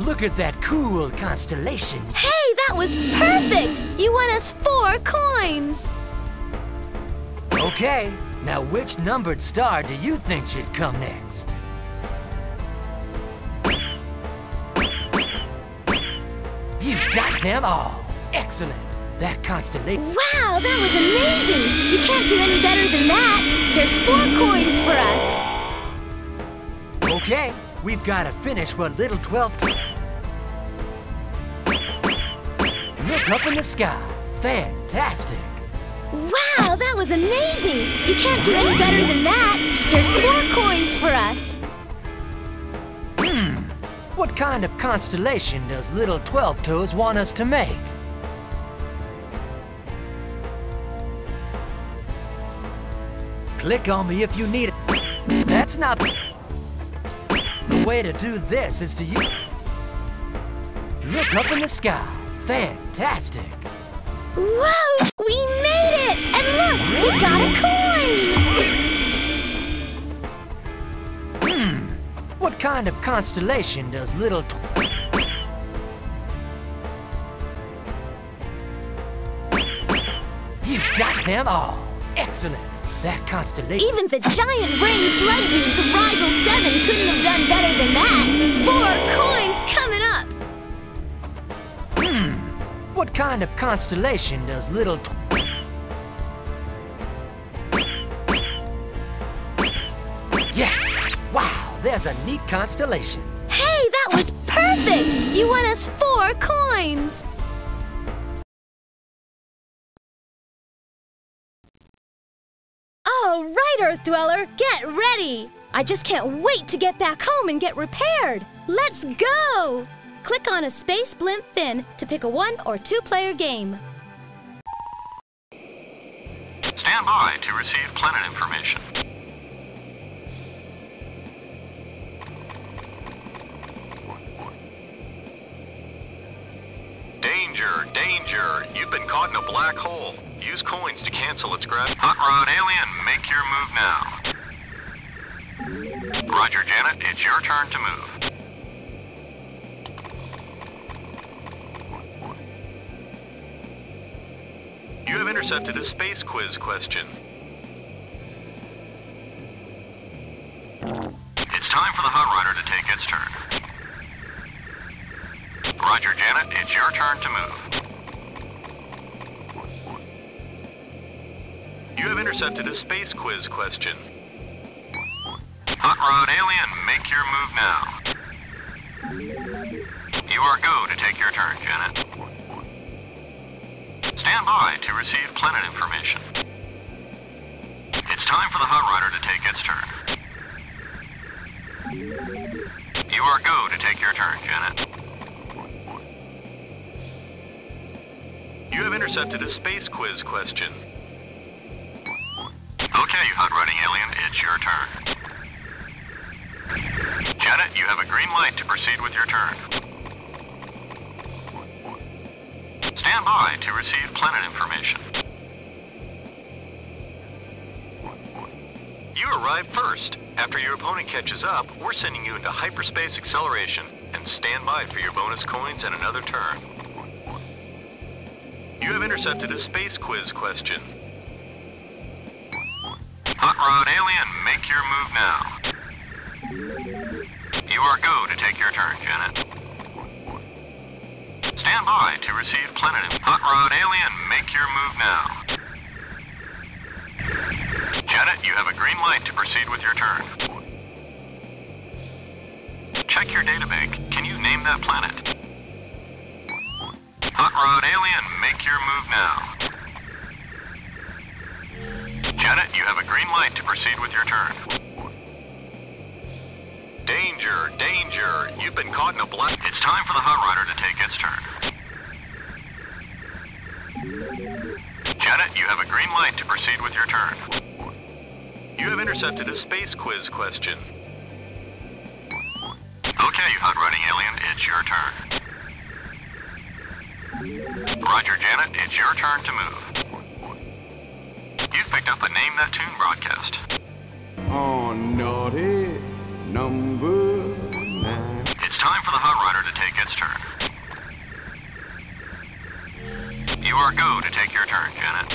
Look at that cool constellation. Hey, that was perfect! You won us 4 coins. Okay, now which numbered star do you think should come next? You've got them all. Excellent. That constellation. Wow, that was amazing! You can't do any better than that. There's 4 coins for us. Okay, we've got to finish what Little 12 Toes. Look up in the sky. Fantastic. Wow, that was amazing! You can't do any better than that. There's 4 coins for us. What kind of constellation does Little 12 Toes want us to make? Click on me if you need it. That's not the way to do this is to use. Look up in the sky. Fantastic. Whoa! We made it! And look, we got a coin! What kind of constellation does Little You've got them all. Excellent. That constellation. Even the giant rain sled dunes of Rigel 7 couldn't have done better than that. 4 coins coming up. What kind of constellation does Little Yes! Wow, there's a neat constellation. Hey, that was perfect! You won us 4 coins! Alright, Earth Dweller, get ready! I just can't wait to get back home and get repaired! Let's go! Click on a Space Blimp Fin to pick a 1- or 2-player game. Stand by to receive planet information. Danger, danger! You've been caught in a black hole. Use coins to cancel its gravity. Hot Rod Alien, make your move now. Roger, Janet, it's your turn to move. You have intercepted a space quiz question. It's time for the Hot Rider to take its turn. Roger, Janet, it's your turn to move. You have intercepted a space quiz question. Hot Rod Alien, make your move now. You are go to take your turn, Janet. Stand by to receive planet information. It's time for the Hot Rider to take its turn. You are go to take your turn, Janet. You have intercepted a space quiz question. Okay, Hot Rodding Alien, it's your turn. Janet, you have a green light to proceed with your turn. Stand by to receive planet information. You arrive first. After your opponent catches up, we're sending you into hyperspace acceleration, and stand by for your bonus coins and another turn. You have intercepted a space quiz question. Hot Rod Alien, make your move now. You are go to take your turn, Janet. Stand by to receive planet. Hot Rod Alien, make your move now. Janet, you have a green light to proceed with your turn. Check your databank. Can you name that planet? Hot Rod Alien, make your move now. Janet, you have a green light to proceed with your turn. Danger, danger, you've been caught in a black. It's time for the Hot Rider to take its turn. Janet, you have a green light to proceed with your turn. You have intercepted a space quiz question. Okay, Hot Rodding Alien, it's your turn. Roger, Janet, it's your turn to move. You've picked up a Name That Tune broadcast. Oh, naughty number 9. It's time for the Hot Rider to take Kid's turn. You are go to take your turn, Janet.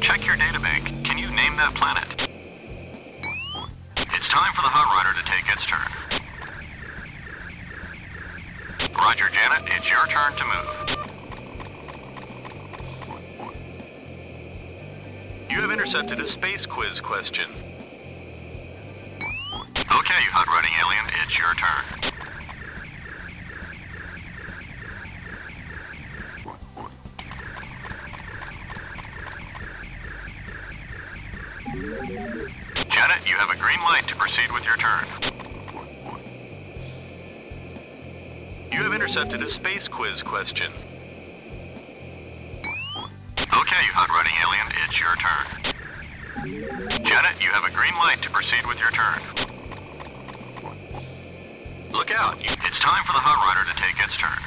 Check your databank. Can you name that planet? It's time for the Hot Rider to take its turn. Roger, Janet. It's your turn to move. You have intercepted a space quiz question. Okay, you hot riding alien. It's your turn. Janet, you have a green light to proceed with your turn. You have intercepted a space quiz question. Okay, you hot riding alien, it's your turn. Janet, you have a green light to proceed with your turn. Look out, it's time for the hot rider to take its turn.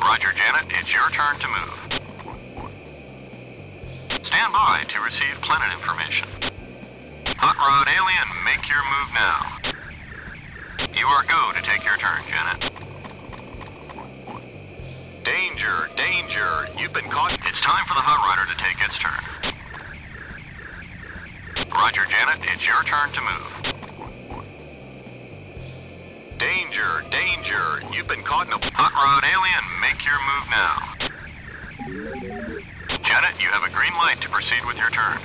Roger, Janet, it's your turn to move. Stand by to receive planet information. Hot Rod Alien, make your move now. You are go to take your turn, Janet. Danger, danger, you've been caught. It's time for the Hot Rider to take its turn. Roger, Janet, it's your turn to move. Danger, danger, you've been caught in a... Hot Rod Alien, make your move now. Janet, you have a green light to proceed with your turn.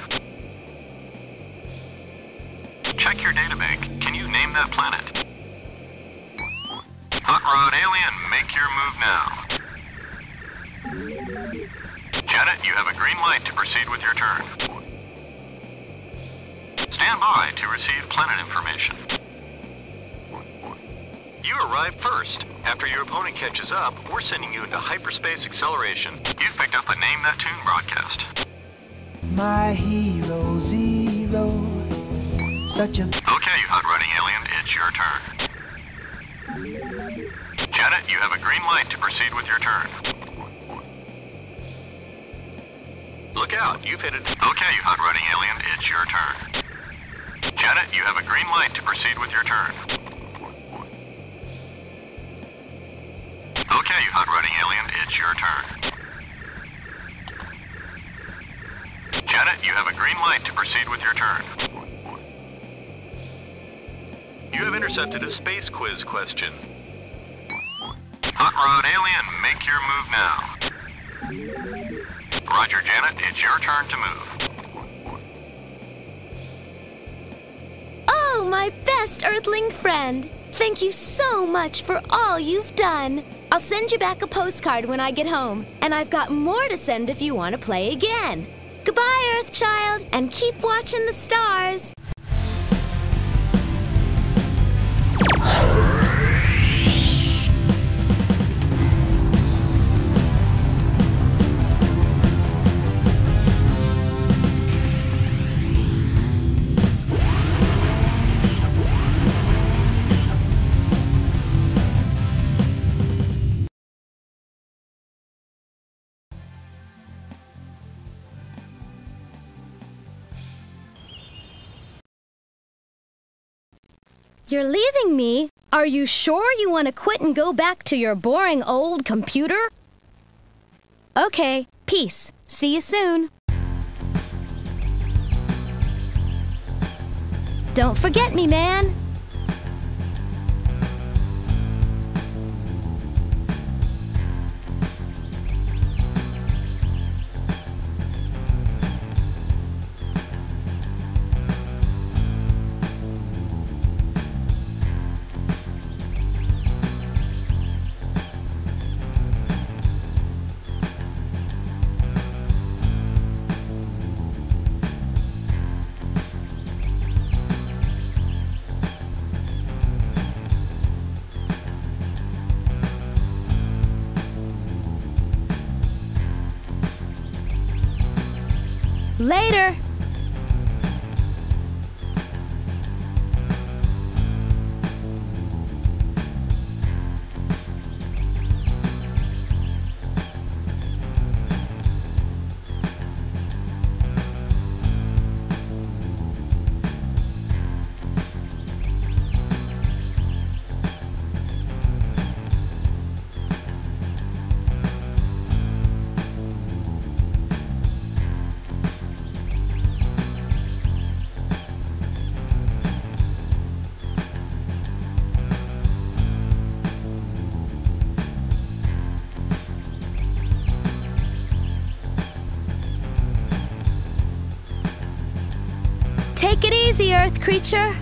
Check your databank. Can you name that planet? Hot Rod Alien, make your move now. Janet, you have a green light to proceed with your turn. Stand by to receive planet information. You arrive first. After your opponent catches up, we're sending you into hyperspace acceleration. You've picked up a Name That Tune broadcast. My hero zero, such a... Okay, you hot riding alien, it's your turn. Janet, you have a green light to proceed with your turn. Look out, you've hit it. Okay, you hot riding alien, it's your turn. Janet, you have a green light to proceed with your turn. Okay, you hot riding alien, it's your turn. Janet, you have a green light to proceed with your turn. You have intercepted a space quiz question. Hot Rod Alien, make your move now. Roger, Janet, it's your turn to move. Oh, my best Earthling friend. Thank you so much for all you've done. I'll send you back a postcard when I get home, and I've got more to send if you want to play again. Goodbye, Earthchild, and keep watching the stars. You're leaving me? Are you sure you want to quit and go back to your boring old computer? Okay, peace. See you soon. Don't forget me, man. Later! easy, Earth creature.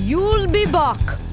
You'll be back.